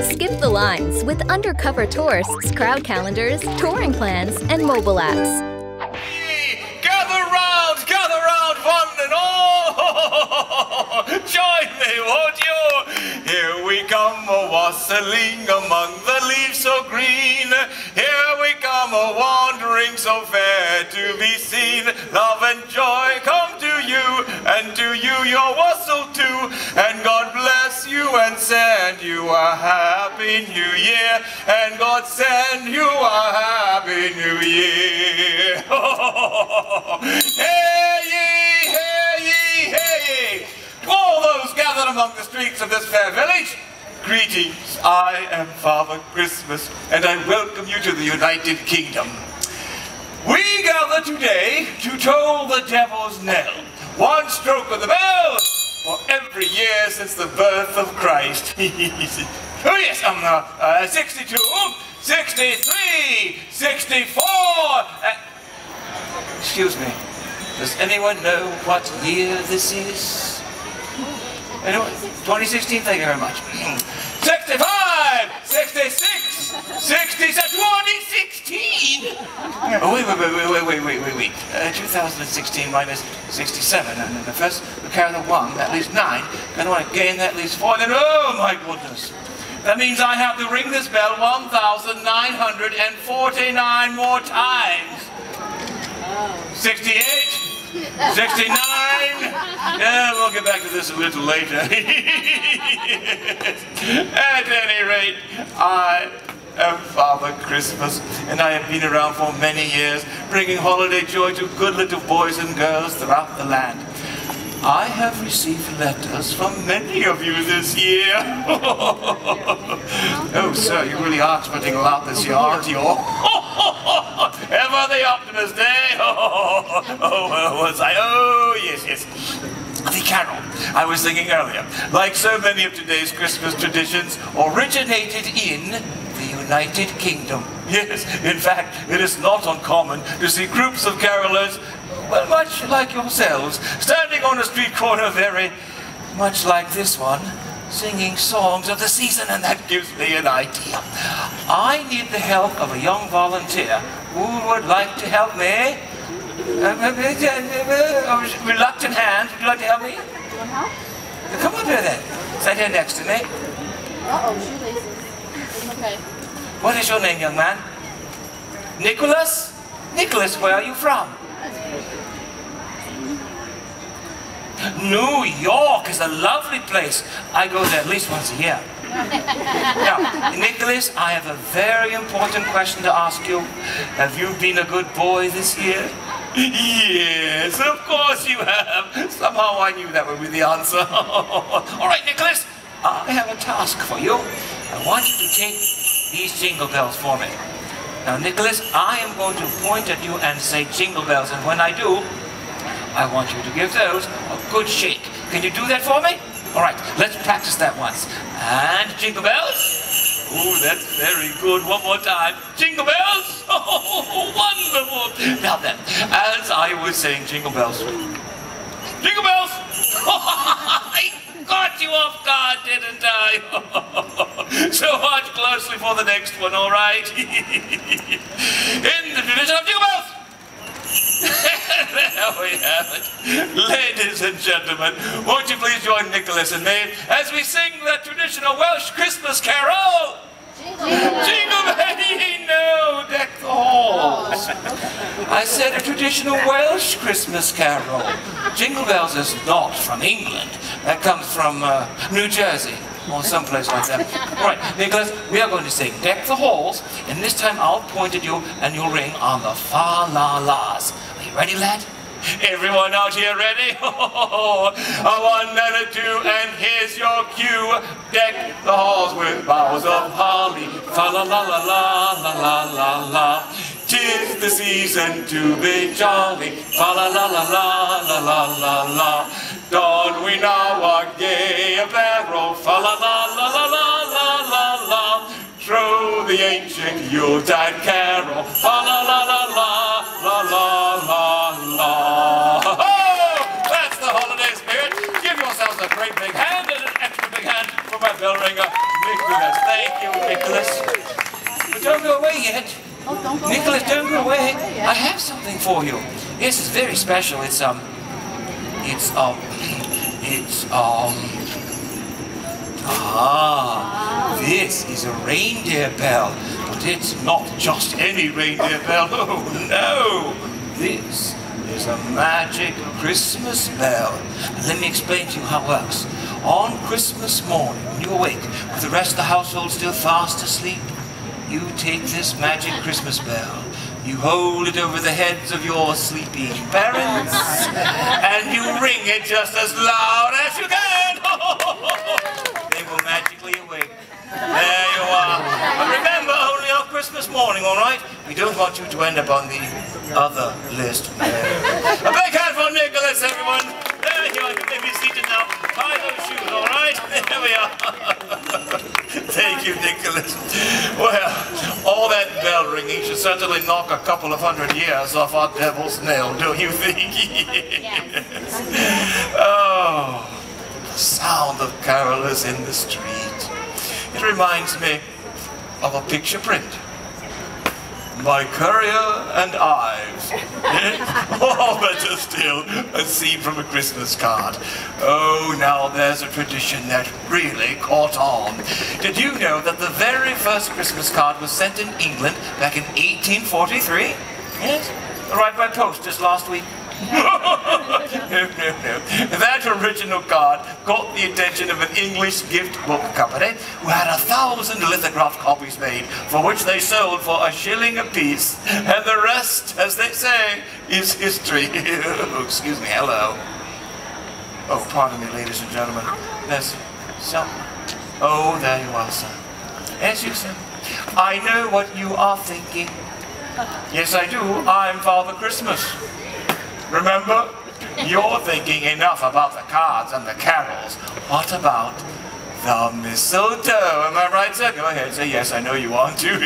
Skip the lines with Undercover Tourist's crowd calendars, touring plans, and mobile apps. Hey, gather round, one and all! Join me, won't you? Here we come, a-wassailing among the leaves so green. Here we come, a-wandering so fair to be seen. Love and joy come to you, and to you your wassail too, and God bless you and send you a happy new year, and God send you a happy new year. Hear ye, hear ye, hear ye, all those gathered among the streets of this fair village. Greetings, I am Father Christmas, and I welcome you to the United Kingdom. We gather today to toll the devil's knell. One stroke of the bell for every year since the birth of Christ. Oh yes, 62, 63, 64. Excuse me, does anyone know what year this is? Anyone? 2016, thank you very much. 65, 66, 67, 2016! Oh, wait. 2016 minus 67, and then the first, we carry the 1, that leaves 9, and when I gain that leaves 4, then oh my goodness! That means I have to ring this bell 1,949 more times. 68! 69! Yeah, we'll get back to this a little later. At any rate, I am Father Christmas, and I have been around for many years, bringing holiday joy to good little boys and girls throughout the land. I have received letters from many of you this year. Oh, sir, you really are expecting a lot this year, aren't you? Ever the optimist, eh? Oh, yes. The carol I was singing earlier, like so many of today's Christmas traditions, originated in the United Kingdom. Yes, in fact, it is not uncommon to see groups of carolers, well, much like yourselves, standing on a street corner very much like this one, singing songs of the season, and that gives me an idea. I need the help of a young volunteer. Who would like to help me? Reluctant hand, would you like to help me? Come up here then. Sit here next to me. Uh-oh, shoelaces. Okay. What is your name, young man? Nicholas? Nicholas, where are you from? New York is a lovely place. I go there at least once a year. Now, Nicholas, I have a very important question to ask you. Have you been a good boy this year? Yes, of course you have. Somehow I knew that would be the answer. All right, Nicholas, I have a task for you. I want you to take these jingle bells for me. Now, Nicholas, I am going to point at you and say jingle bells, and when I do, I want you to give those a good shake. Can you do that for me? All right, let's practice that once. And jingle bells. Oh, that's very good. One more time. Jingle bells. Oh, wonderful. Now then, as I was saying, jingle bells. Jingle bells. I got you off guard, didn't I? So watch closely for the next one, all right? In the tradition of jingle bells. There we have it. Ladies and gentlemen, won't you please join Nicholas and me as we sing the traditional Welsh Christmas carol? Jingle bells, no, deck the halls. I said a traditional Welsh Christmas carol. Jingle bells is not from England. That comes from New Jersey. Or someplace like that. All right, Nicholas, we are going to sing Deck the Halls, and this time I'll point at you and you'll ring on the fa-la-las. Are you ready, lad? Everyone out here ready? A one and a two, and here's your cue. Deck the halls with boughs of holly. Fa-la-la-la-la-la-la-la-la. Tis the season to be jolly. Fa-la-la-la-la-la-la-la-la. Don we now our gay apparel, fa-la-la-la-la-la-la-la-la. Trow the ancient Yuletide carol, fa-la-la-la-la-la-la-la-la. Oh! That's the holiday spirit. Give yourselves a great big hand and an extra big hand for my bell ringer. Nicholas. Thank you, Nicholas. But don't go away yet. Oh, don't go Nicholas, away don't go away. I have something for you. This is very special. This is a reindeer bell, but it's not just any reindeer bell. Oh no! This is a magic Christmas bell. And let me explain to you how it works. On Christmas morning, when you awake, with the rest of the household still fast asleep, you take this magic Christmas bell. You hold it over the heads of your sleepy parents, and you ring it just as loud as you can. They will magically awake. There you are. But remember, only on Christmas morning, all right? We don't want you to end up on the other list. No. A big hand for Nicholas, everyone. There you are. You may be seated now. Tie those shoes, all right? There we are. Thank you, Nicholas. Well, all that bell ringing should certainly knock a couple of hundred years off our devil's nail, don't you think? Yes. Oh, the sound of carolers in the street. It reminds me of a picture print by Currier and Ives. Or better still, a scene from a Christmas card. Oh, now there's a tradition that really caught on. Did you know that the very first Christmas card was sent in England back in 1843? Yes, arrived by post just last week. No. That original card caught the attention of an English gift book company who had 1,000 lithographed copies made, for which they sold for £1 apiece. And the rest, as they say, is history. Excuse me, hello. Oh, pardon me, ladies and gentlemen. There's some... Oh, there you are, sir. Yes, you, sir. I know what you are thinking. Yes, I do. I'm Father Christmas. Remember, you're thinking enough about the cards and the carols. What about the mistletoe? Am I right, sir? Go ahead, say yes, I know you want to.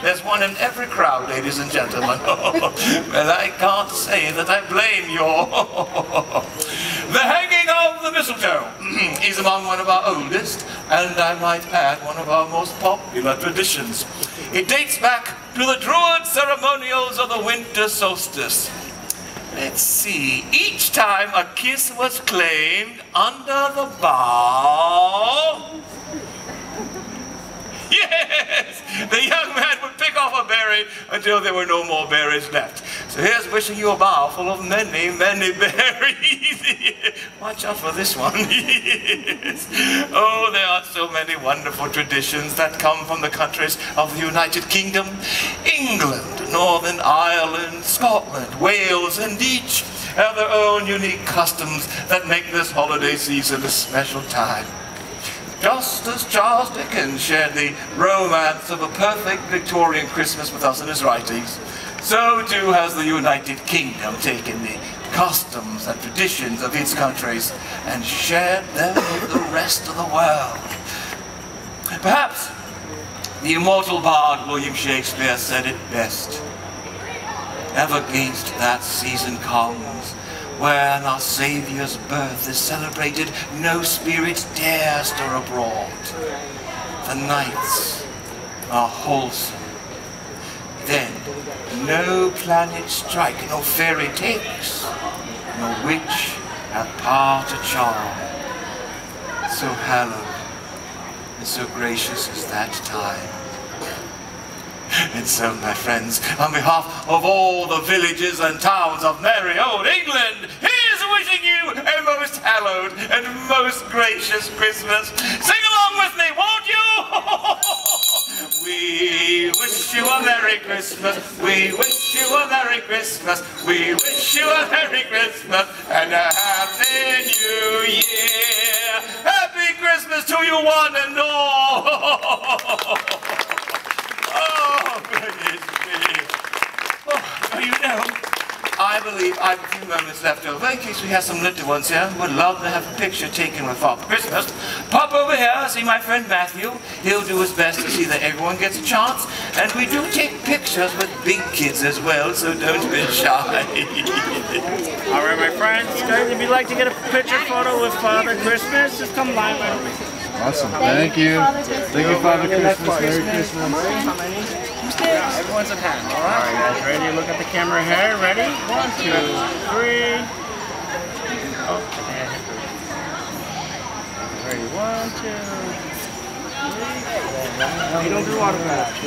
There's one in every crowd, ladies and gentlemen. Well, I can't say that I blame you. The hanging of the mistletoe is among one of our oldest, and I might add, one of our most popular traditions. It dates back to the Druid ceremonials of the winter solstice. Let's see, each time a kiss was claimed under the bough, yes, the young man would pick off a berry until there were no more berries left. So here's wishing you a bough full of many, many berries. Watch out for this one. Oh, there are so many wonderful traditions that come from the countries of the United Kingdom, England, Northern Ireland, Scotland, Wales, and each have their own unique customs that make this holiday season a special time. Just as Charles Dickens shared the romance of a perfect Victorian Christmas with us in his writings, so too has the United Kingdom taken the customs and traditions of its countries and shared them with the rest of the world. Perhaps the immortal bard William Shakespeare said it best. Ever gainst that season comes, when our Saviour's birth is celebrated, no spirit dare stir abroad. The nights are wholesome. Then no planet strike, nor fairy takes, nor witch hath power to charm. So hallowed and so gracious is that time. And so, my friends, on behalf of all the villages and towns of merry old England, here's wishing you a most hallowed and most gracious Christmas. Sing along with me, won't you? We wish you a Merry Christmas. We wish you a Merry Christmas. We wish you a Merry Christmas and a Happy New Year. Happy Christmas to you one and all. I believe I have a few moments left over, in case we have some little ones here who would love to have a picture taken with Father Christmas. Pop over here, see my friend Matthew. He'll do his best to see that everyone gets a chance. And we do take pictures with big kids as well, so don't be shy. All right, my friends, guys, if you'd like to get a picture photo with Father Christmas, just come by. Awesome. Thank you. Thank you, Father Christmas. Merry Christmas. Everyone's at hand. All right, guys. Ready? Look at the camera here. Ready? 1, 2, 3. Oh, ready? 1, 2, 3. You don't do autographs.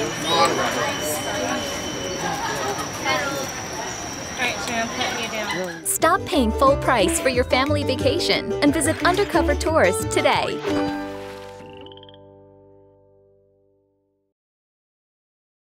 Stop paying full price for your family vacation and visit Undercover Tourist today.